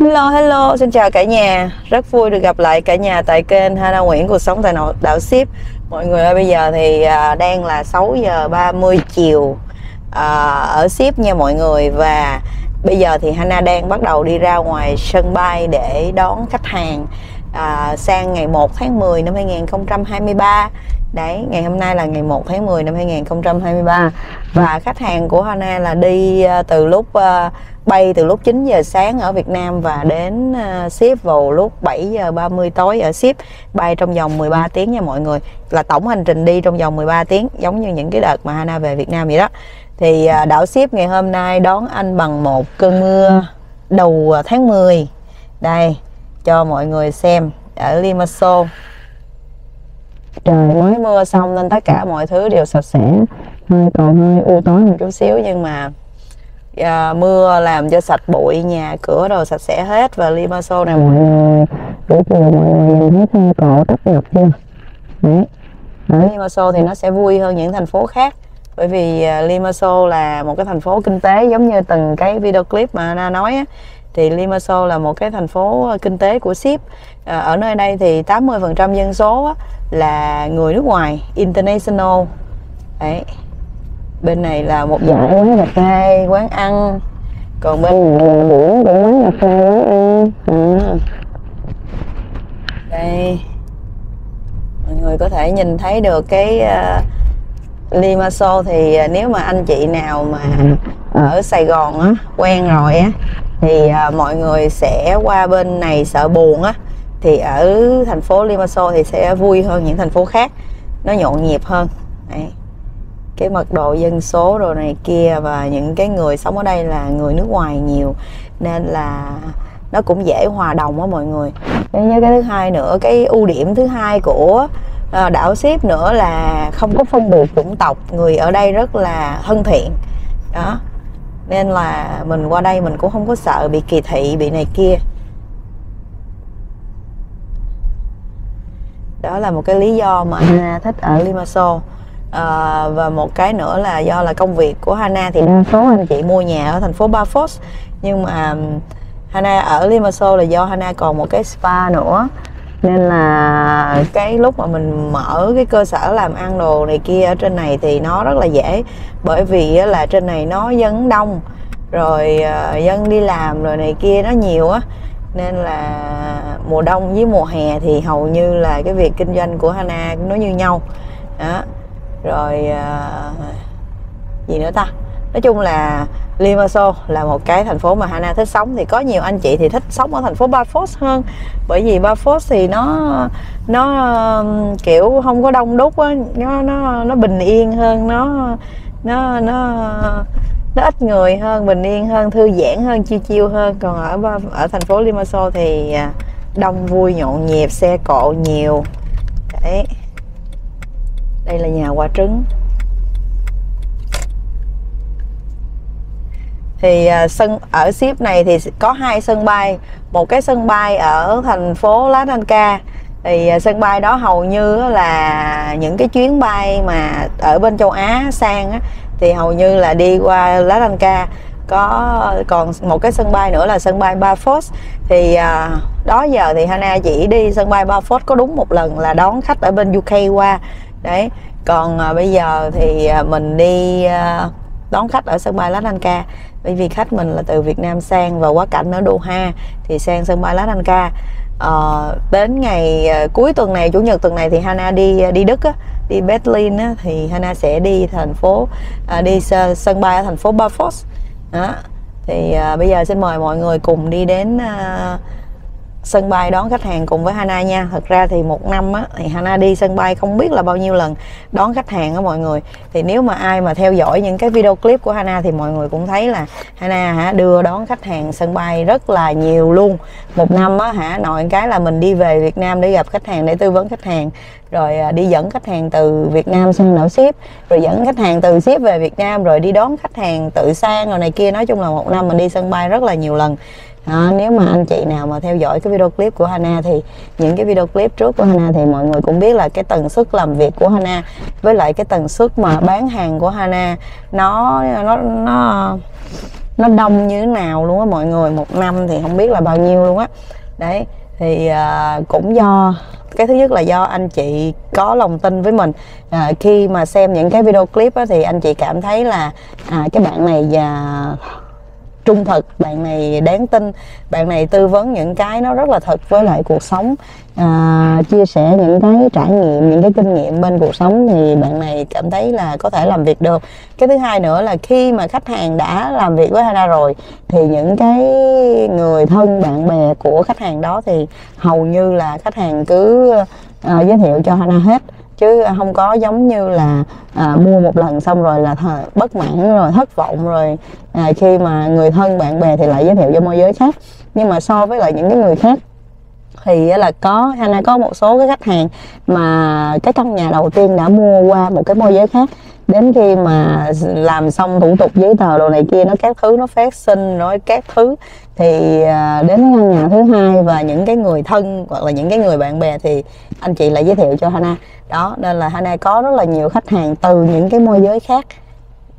Hello, hello, xin chào cả nhà. Rất vui được gặp lại cả nhà tại kênh Hana Nguyễn Cuộc Sống tại đảo Síp. Mọi người ơi, bây giờ thì đang là 6:30 chiều ở Síp nha mọi người. Và bây giờ thì Hana đang bắt đầu đi ra ngoài sân bay để đón khách hàng sang ngày 1 tháng 10 năm 2023. Đấy, ngày hôm nay là ngày 1 tháng 10 năm 2023. Và khách hàng của Hana là đi từ lúc bay từ lúc 9 giờ sáng ở Việt Nam và đến Ship vào lúc 7 giờ 30 tối ở Ship, bay trong vòng 13 tiếng nha mọi người. Là tổng hành trình đi trong vòng 13 tiếng, giống như những cái đợt mà Hana về Việt Nam vậy đó. Thì đảo Ship ngày hôm nay đón anh bằng một cơn mưa đầu tháng 10. Đây, cho mọi người xem ở Limassol. Trời mới mưa xong nên tất cả mọi thứ đều sạch sẽ, còn hơi u tối một chút xíu, nhưng mà mưa làm cho sạch bụi nhà cửa rồi sạch sẽ hết. Và Limassol này mọi người, buổi chiều mọi người nhìn thấy xe cộ tấp nập chưa? Đấy. Ở Limassol thì nó sẽ vui hơn những thành phố khác, bởi vì Limassol là một cái thành phố kinh tế, giống như từng cái video clip mà Hana nói á, thì Limassol là một cái thành phố kinh tế của Síp. Ở nơi đây thì 80% dân số á, là người nước ngoài, international. Đấy. Bên này là một dãy quán cà phê, quán ăn, còn bên này là một quán cà phê, quán ăn. Đây, mọi người có thể nhìn thấy được cái Limassol. Thì nếu mà anh chị nào mà ở Sài Gòn á, quen rồi á, thì mọi người sẽ qua bên này sợ buồn á, thì ở thành phố Limassol thì sẽ vui hơn những thành phố khác, nó nhộn nhịp hơn. Đấy. Cái mật độ dân số rồi này kia, và những cái người sống ở đây là người nước ngoài nhiều, nên là nó cũng dễ hòa đồng á mọi người. Với cái thứ hai nữa, cái ưu điểm thứ hai của đảo Síp nữa là không có phân biệt chủng tộc, người ở đây rất là thân thiện đó, nên là mình qua đây mình cũng không có sợ bị kỳ thị, bị này kia. Đó là một cái lý do mà Hana thích ở Limassol. Và một cái nữa là do là công việc của Hana thì đa số anh chị mua nhà ở thành phố Paphos, nhưng mà Hana ở Limassol là do Hana còn một cái spa nữa, nên là cái lúc mà mình mở cái cơ sở làm ăn đồ này kia ở trên này thì nó rất là dễ, bởi vì là trên này nó dân đông rồi, dân đi làm rồi này kia nó nhiều á, nên là mùa đông với mùa hè thì hầu như là cái việc kinh doanh của Hana nó như nhau đó. Rồi gì nữa ta, nói chung là Limassol là một cái thành phố mà Hana thích sống. Thì có nhiều anh chị thì thích sống ở thành phố Paphos hơn, bởi vì Paphos thì nó kiểu không có đông đúc á, nó bình yên hơn, nó ít người hơn, bình yên hơn, thư giãn hơn, chiêu chiêu hơn. Còn ở thành phố Limassol thì đông vui, nhộn nhịp, xe cộ nhiều. Đấy. Đây là nhà quả trứng. Thì ở Síp này thì có hai sân bay, một cái sân bay ở thành phố Larnaca. Thì sân bay đó hầu như là những cái chuyến bay mà ở bên châu Á sang á, thì hầu như là đi qua Larnaca. Còn một cái sân bay nữa là sân bay Paphos. Thì đó giờ thì Hana chỉ đi sân bay Paphos có đúng một lần là đón khách ở bên UK qua. Đấy. Còn bây giờ thì mình đi đón khách ở sân bay Larnaca, bởi vì khách mình là từ Việt Nam sang và quá cảnh ở Doha thì sang sân bay Larnaca. Đến ngày cuối tuần này, chủ nhật tuần này thì Hana đi Đức á, đi Berlin á, thì Hana sẽ đi sân bay ở thành phố Paphos. Đó. Thì bây giờ xin mời mọi người cùng đi đến sân bay đón khách hàng cùng với Hana nha. Thật ra thì một năm á, thì Hana đi sân bay không biết là bao nhiêu lần đón khách hàng á mọi người. Thì nếu mà ai mà theo dõi những cái video clip của Hana thì mọi người cũng thấy là Hana đưa đón khách hàng sân bay rất là nhiều luôn. Một năm á nội cái là mình đi về Việt Nam để gặp khách hàng, để tư vấn khách hàng, rồi đi dẫn khách hàng từ Việt Nam sang đảo Síp, rồi dẫn khách hàng từ Síp về Việt Nam, rồi đi đón khách hàng tự sang rồi này kia. Nói chung là một năm mình đi sân bay rất là nhiều lần. Nếu mà anh chị nào mà theo dõi cái video clip của Hana thì những cái video clip trước của Hana thì mọi người cũng biết là cái tần suất làm việc của Hana với lại cái tần suất mà bán hàng của Hana nó nó đông như thế nào luôn á mọi người, một năm thì không biết là bao nhiêu luôn á. Đấy thì cũng do cái thứ nhất là do anh chị có lòng tin với mình, khi mà xem những cái video clip á, thì anh chị cảm thấy là cái bạn này trung thực, bạn này đáng tin, bạn này tư vấn những cái nó rất là thật với lại cuộc sống, chia sẻ những cái trải nghiệm, những cái kinh nghiệm bên cuộc sống, thì bạn này cảm thấy là có thể làm việc được. Cái thứ hai nữa là khi mà khách hàng đã làm việc với Hana rồi thì những cái người thân bạn bè của khách hàng đó thì hầu như là khách hàng cứ giới thiệu cho Hana hết, chứ không có giống như là mua một lần xong rồi là bất mãn rồi thất vọng rồi khi mà người thân bạn bè thì lại giới thiệu cho môi giới khác. Nhưng mà so với lại những cái người khác thì là Hana có một số cái khách hàng mà cái căn nhà đầu tiên đã mua qua một cái môi giới khác, đến khi mà làm xong thủ tục giấy tờ đồ này kia nó các thứ, nó phát sinh rồi các thứ, thì đến căn nhà thứ hai và những cái người thân hoặc là những cái người bạn bè thì anh chị lại giới thiệu cho Hana đó. Nên là Hana có rất là nhiều khách hàng từ những cái môi giới khác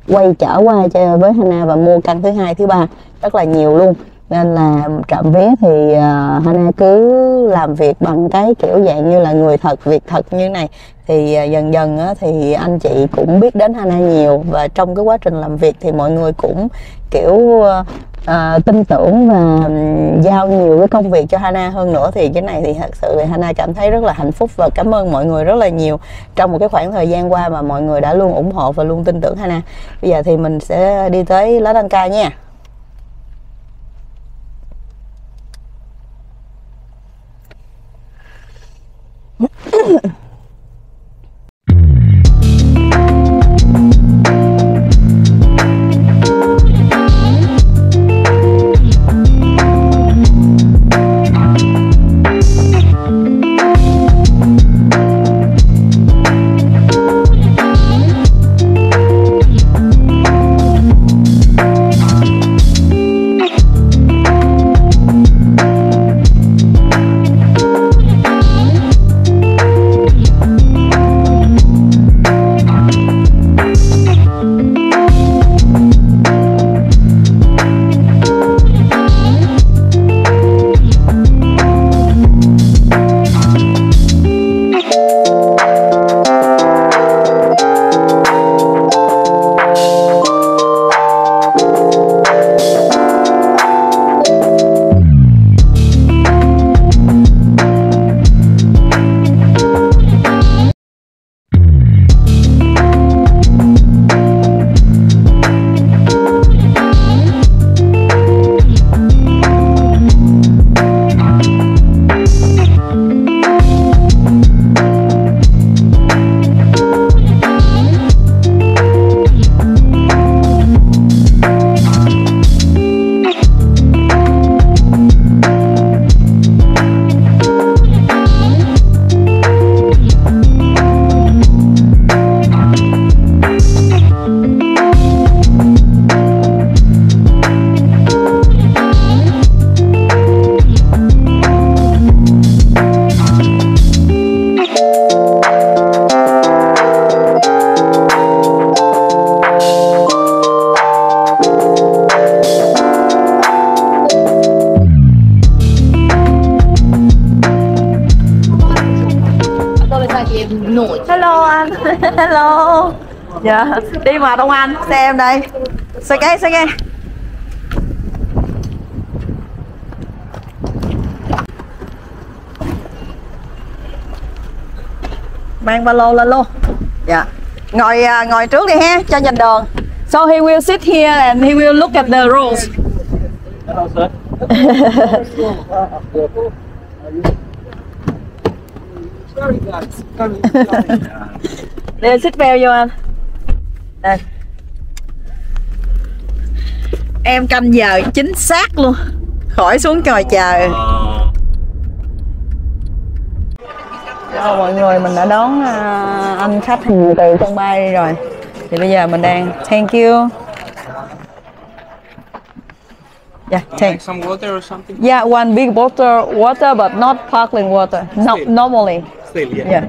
quay trở qua cho với Hana và mua căn thứ hai thứ ba rất là nhiều luôn. Nên là trạm vé thì Hana cứ làm việc bằng cái kiểu dạng như là người thật việc thật như này, thì dần dần thì anh chị cũng biết đến Hana nhiều, và trong cái quá trình làm việc thì mọi người cũng kiểu tin tưởng và giao nhiều cái công việc cho Hana hơn nữa. Thì cái này thì thật sự thì Hana cảm thấy rất là hạnh phúc và cảm ơn mọi người rất là nhiều trong một cái khoảng thời gian qua mà mọi người đã luôn ủng hộ và luôn tin tưởng Hana. Bây giờ thì mình sẽ đi tới Larnaca nha. Hello. Dạ, yeah. Đi mà Đông Anh, xe em đây. Xe cái. Mang ba lô lên luôn. Dạ. Yeah. Ngồi trước đi ha, cho nhìn đường. So he will sit here and he will look at the rules. Hello sir. Để xích veo vô anh. Đây. Em canh giờ chính xác luôn. Khỏi xuống trời chờ. Chào mọi người, mình đã đón anh khách hàng từ sân bay rồi. Thì bây giờ mình đang thank you. Yeah, take some water or something. Yeah, one big bottle water, but not sparkling water. Not normally. Still, yeah.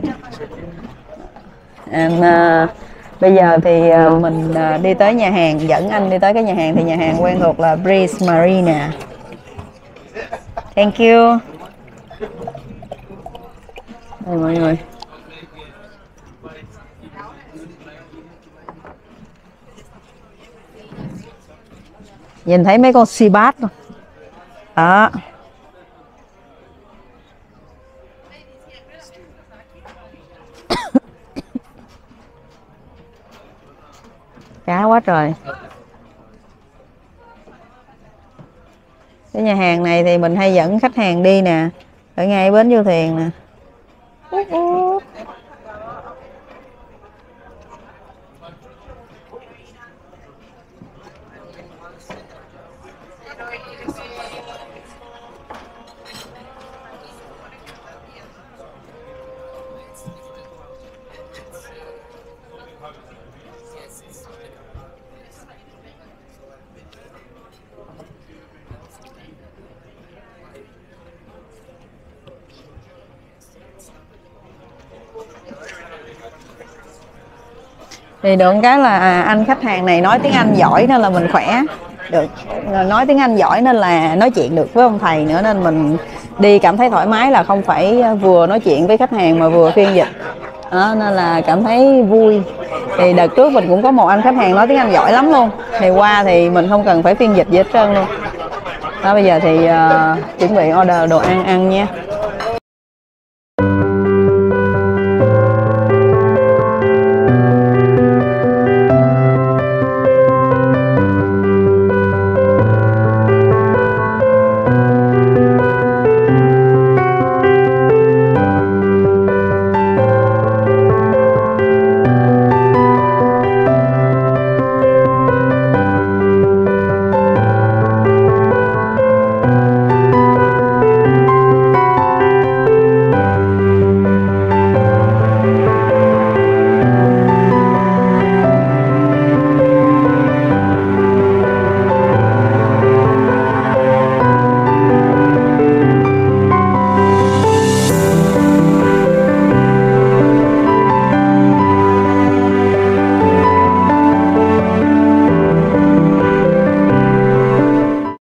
And Bây giờ thì mình đi tới nhà hàng, dẫn anh đi tới cái nhà hàng, thì nhà hàng quen thuộc là Breeze Marina. Thank you. Đây mọi người. Nhìn thấy mấy con si bát không? Đó. Cá quá trời. Cái nhà hàng này thì mình hay dẫn khách hàng đi nè, ở ngay bến du thuyền nè. Thì được cái là anh khách hàng này nói tiếng Anh giỏi nên là mình khỏe được, nói tiếng Anh giỏi nên là nói chuyện được với ông thầy nữa, nên mình đi cảm thấy thoải mái, là không phải vừa nói chuyện với khách hàng mà vừa phiên dịch đó, nên là cảm thấy vui. Thì đợt trước mình cũng có một anh khách hàng nói tiếng Anh giỏi lắm luôn, thì qua thì mình không cần phải phiên dịch gì hết trơn luôn đó. Bây giờ thì chuẩn bị order đồ ăn ăn nha.